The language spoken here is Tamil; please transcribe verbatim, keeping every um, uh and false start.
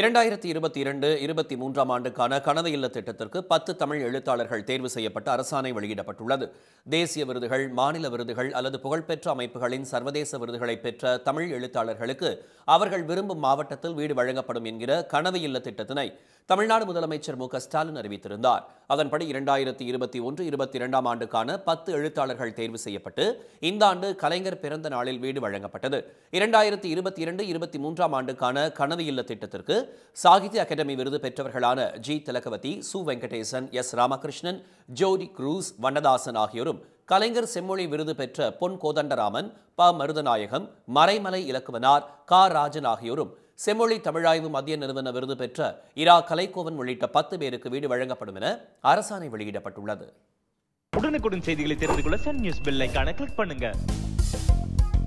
இரண்டாயிரத்தி இருபத்தி இரண்டு இருபத்தி மூன்றாம் ஆண்டுக்கான கனவு இல்ல திட்டத்திற்கு பத்து தமிழ் எழுத்தாளர்கள் தேர்வு செய்யப்பட்ட அரசாணை வெளியிடப்பட்டுள்ளது. தேசிய விருதுகள், மாநில விருதுகள் அல்லது புகழ்பெற்ற அமைப்புகளின் சர்வதேச விருதுகளை பெற்ற தமிழ் எழுத்தாளர்களுக்கு அவர்கள் விரும்பும் மாவட்டத்தில் வீடு வழங்கப்படும் என்கிற கனவு இல்ல திட்டத்தினை தமிழ்நாடு முதலமைச்சர் மு க ஸ்டாலின் அறிவித்திருந்தார். அதன்படி இரண்டாயிரத்தி இருபத்தி ஒன்று இருபத்தி இரண்டாம் ஆண்டுக்கான பத்து எழுத்தாளர்கள் தேர்வு செய்யப்பட்டு இந்த ஆண்டு கலைஞர் பிறந்த நாளில் வீடு வழங்கப்பட்டது. இரண்டாயிரத்தி இருபத்தி இரண்டு இருபத்தி மூன்றாம் ஆண்டுக்கான கனவு இல்ல திட்டத்திற்கு சாகித்ய அகாடமி விருது பெற்றவர்களான ஜி திலகவதி, சு வெங்கடேசன், எஸ் ராமகிருஷ்ணன், ஜோதி குரூஸ், வண்ணதாசன் ஆகியோரும் கலைஞர் செம்மொழி விருது பெற்ற பொன் கோதண்டராமன், ப மருதநாயகம், மறைமலை இலக்குவனார், கா ராஜன் ஆகியோரும் செம்மொழி தமிழாய்வு மத்திய நிறுவன விருது பெற்ற இரா கலைக்கோவன் உள்ளிட்ட பத்து பேருக்கு வீடு வழங்கப்படும் என அரசாணை வெளியிடப்பட்டுள்ளது. உடனுக்குடன் செய்திகளை தெரிந்து கொள்ள சன் நியூஸ் பெல் ஐகானை கிளிக் பண்ணுங்க.